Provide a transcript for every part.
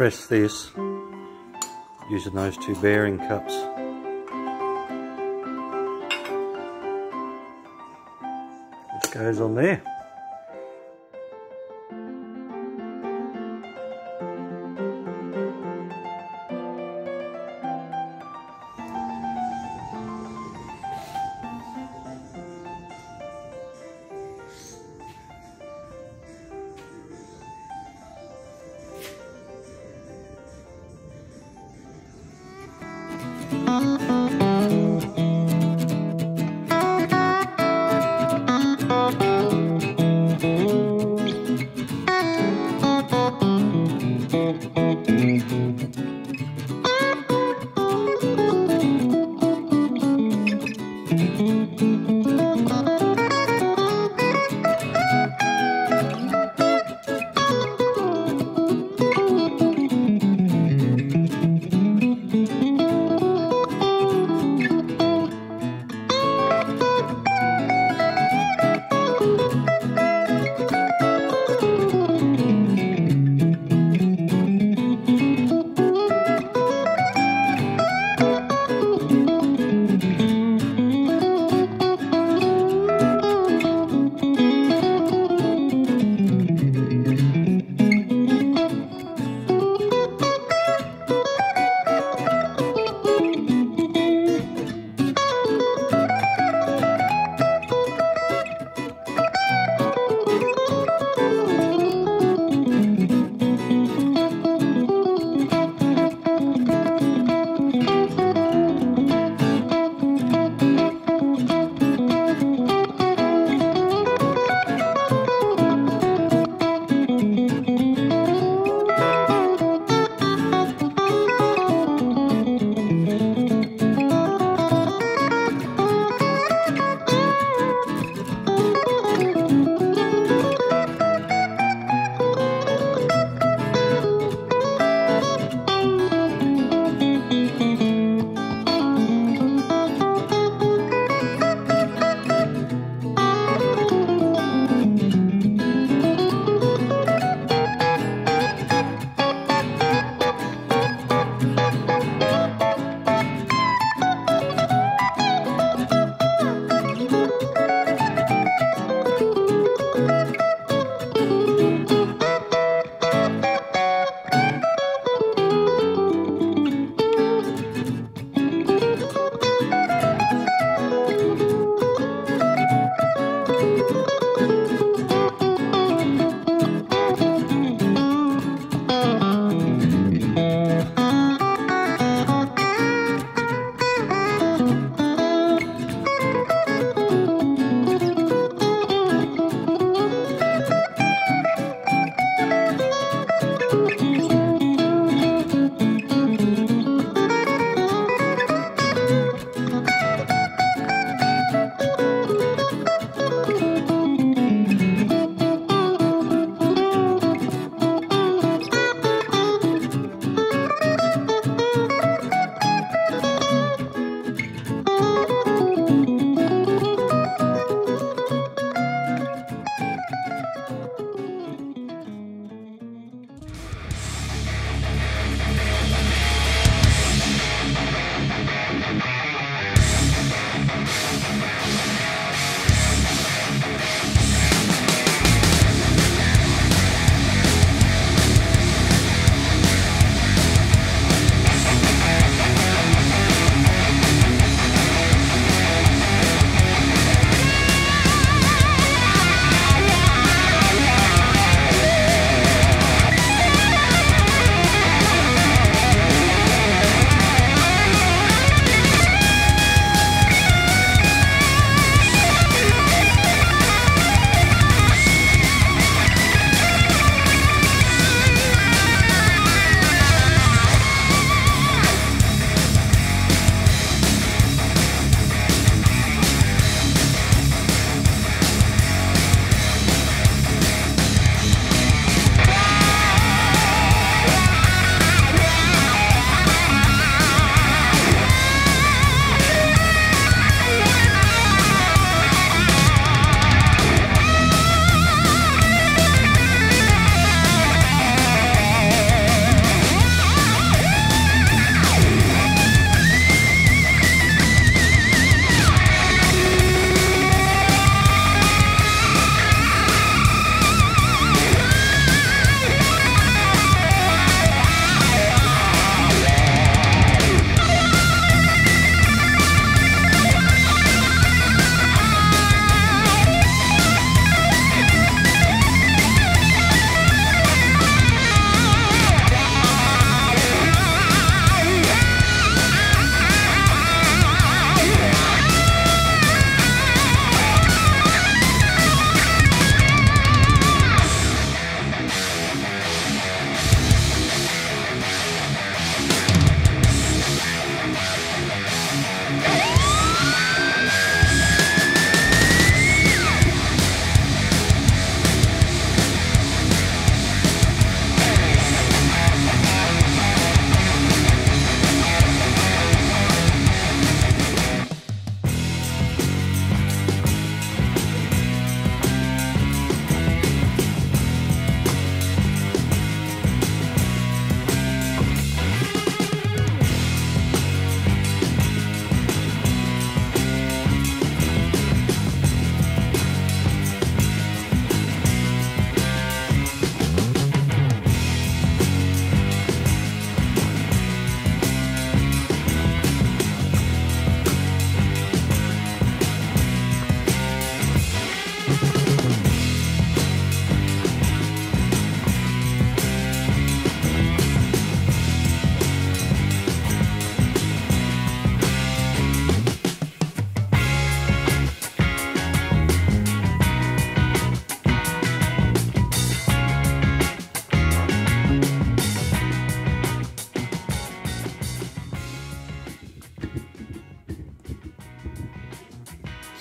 press this using those two bearing cups. This goes on there.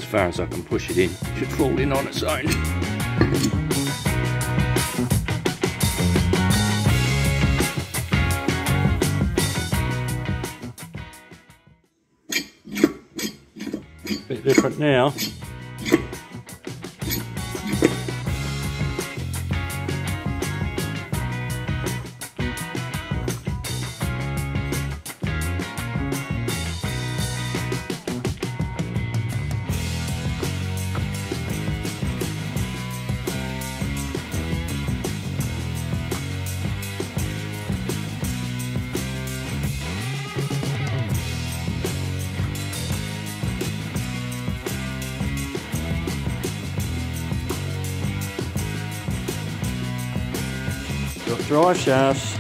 far as I can push it in. It should fall in on its own. Bit different now. Drive shafts.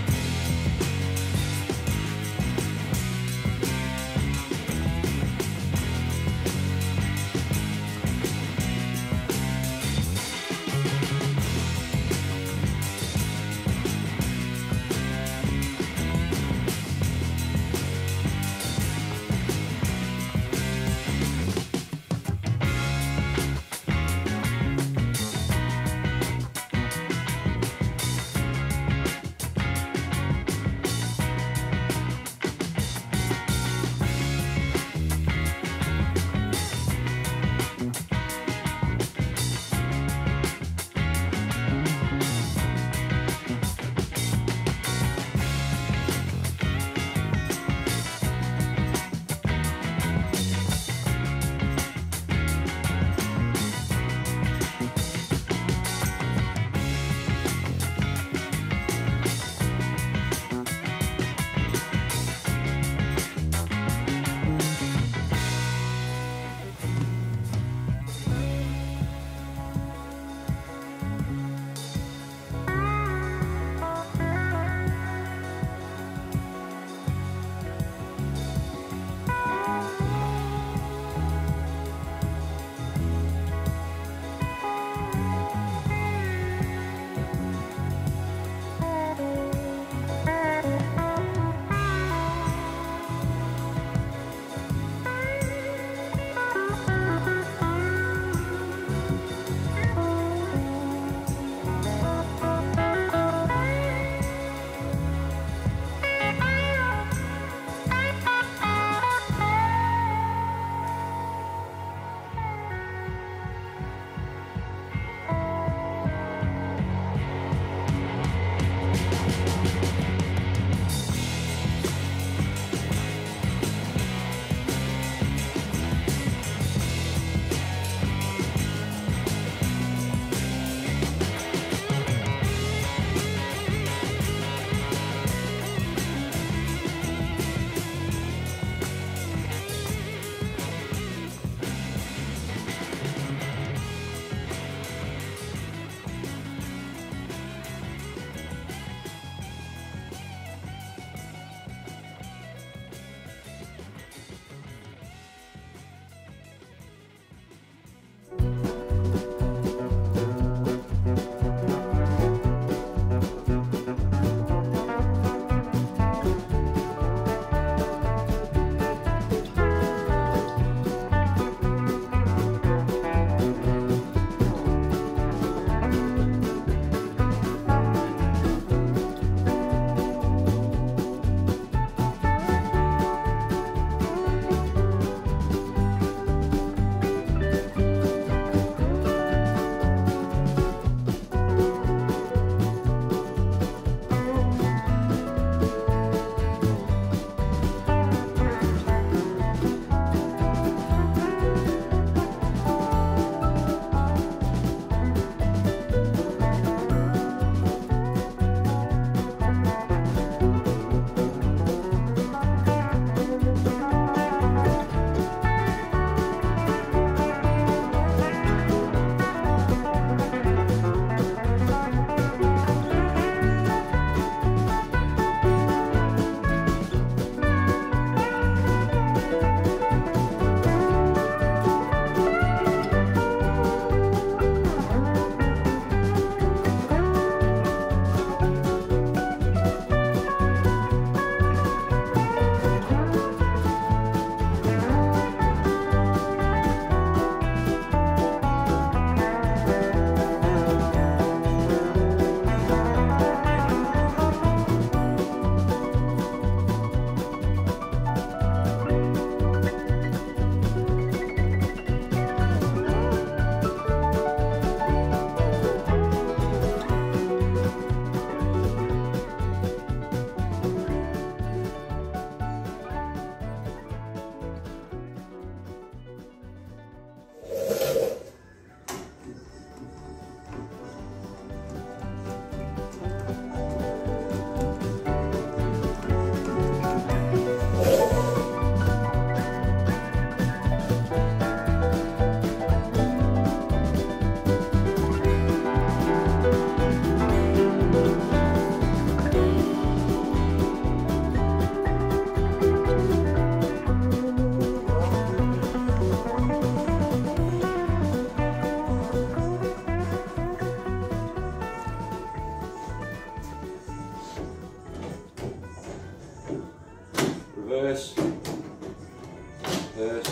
first,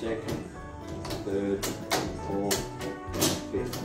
second, third, fourth, fifth.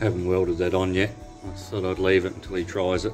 Haven't welded that on yet. I thought I'd leave it until he tries it.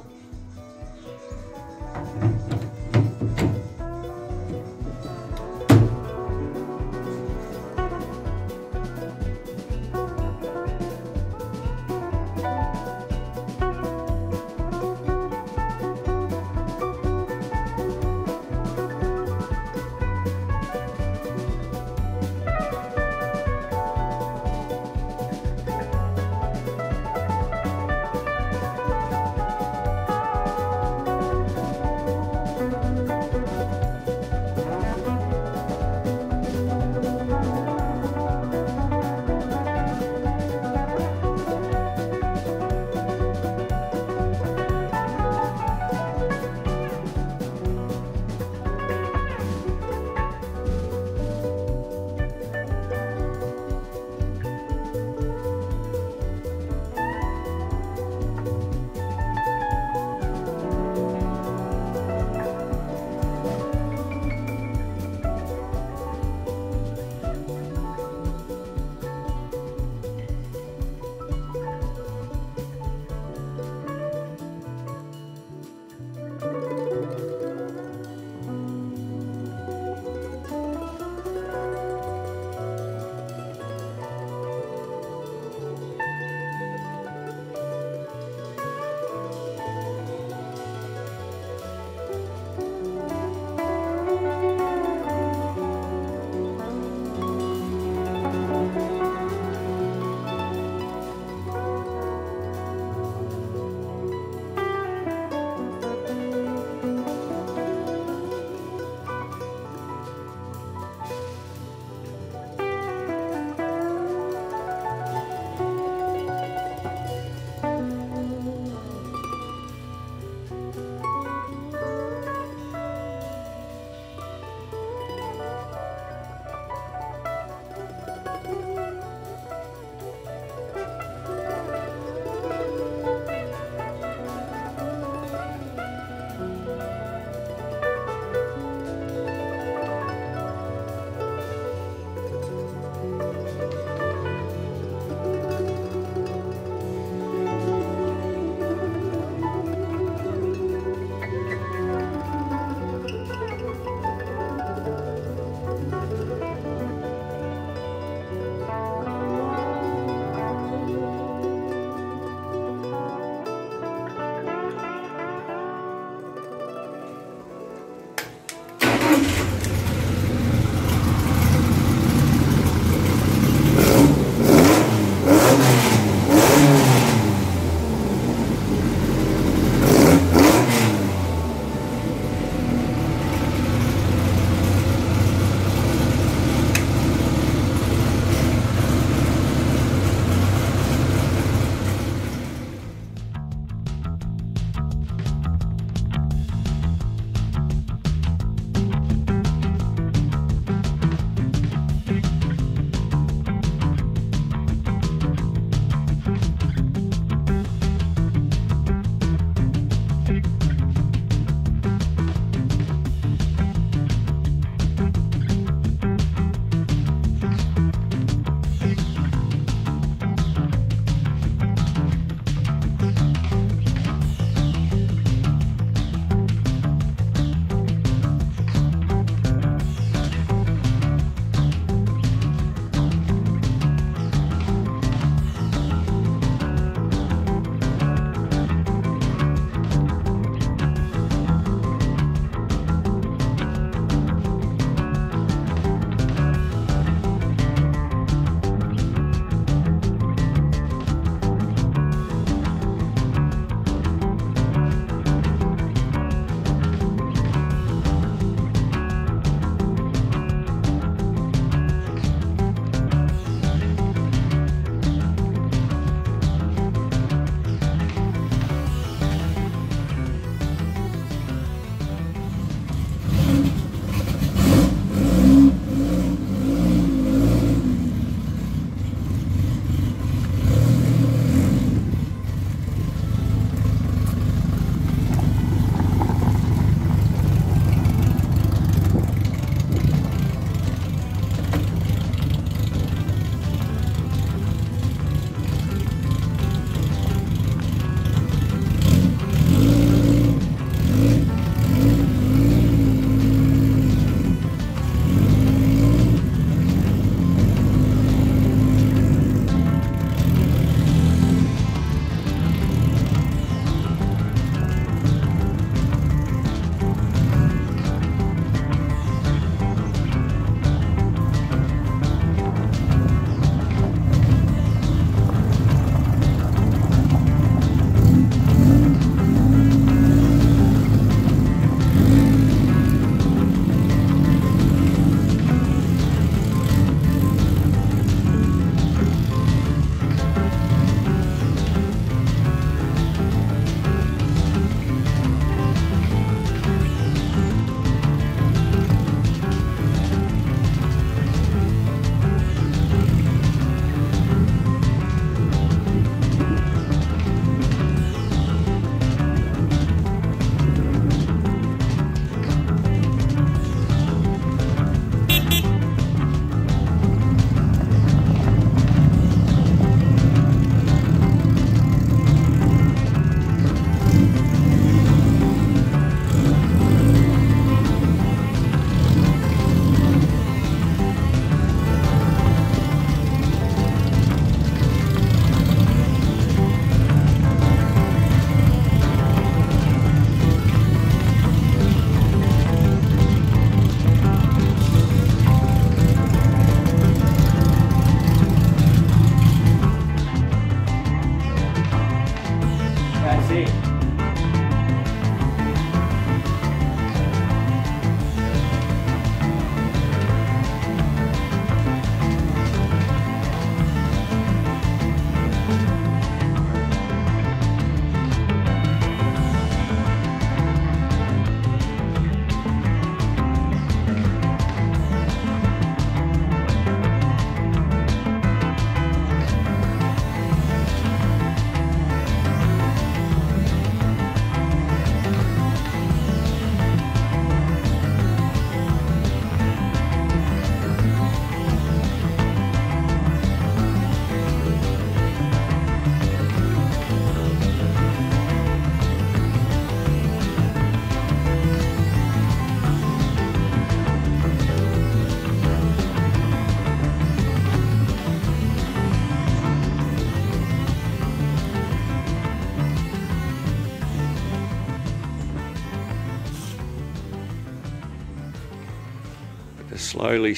see.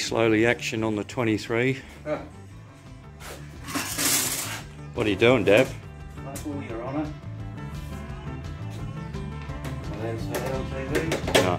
Slowly action on the 23. Huh. What are you doing, Dab? Buckle, Your Honour. No.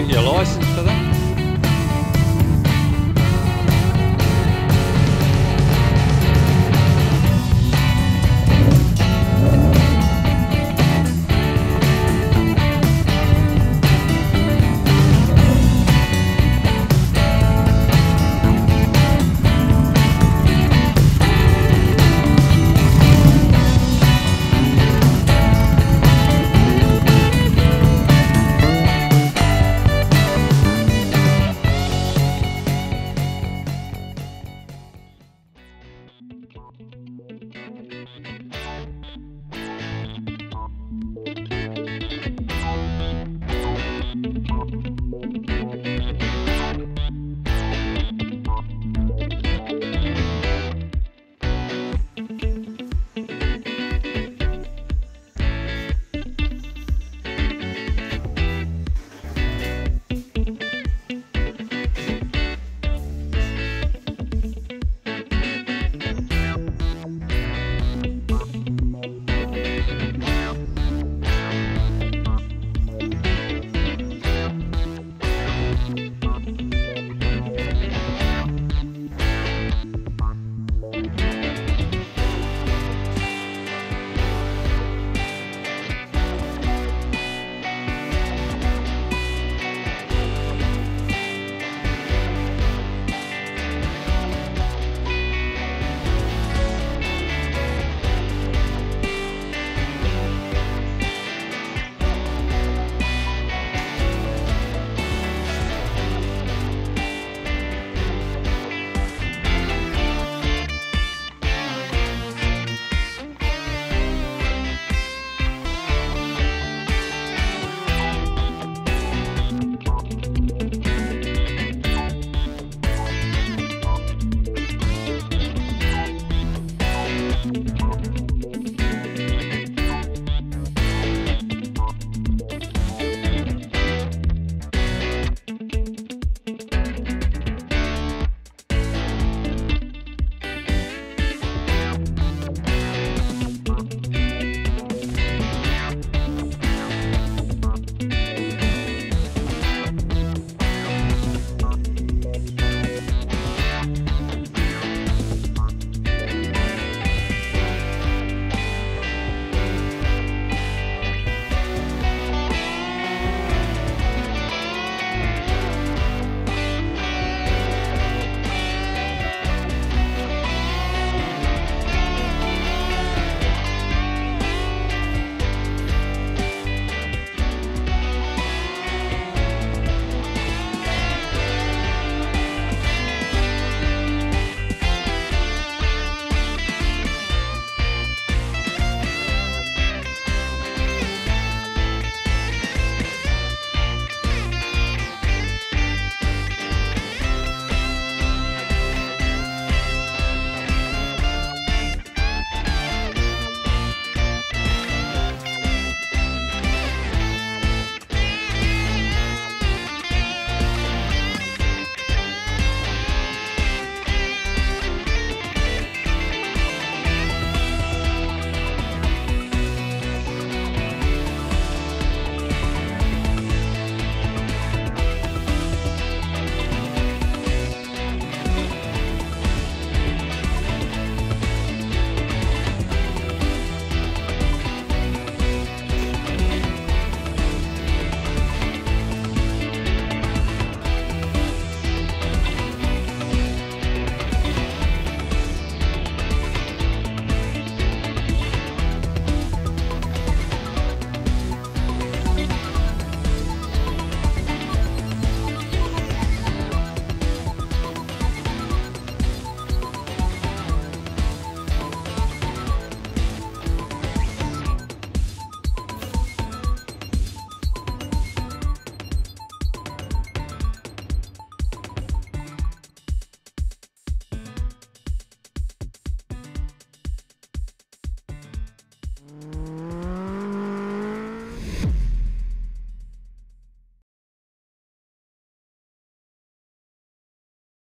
you your license for that?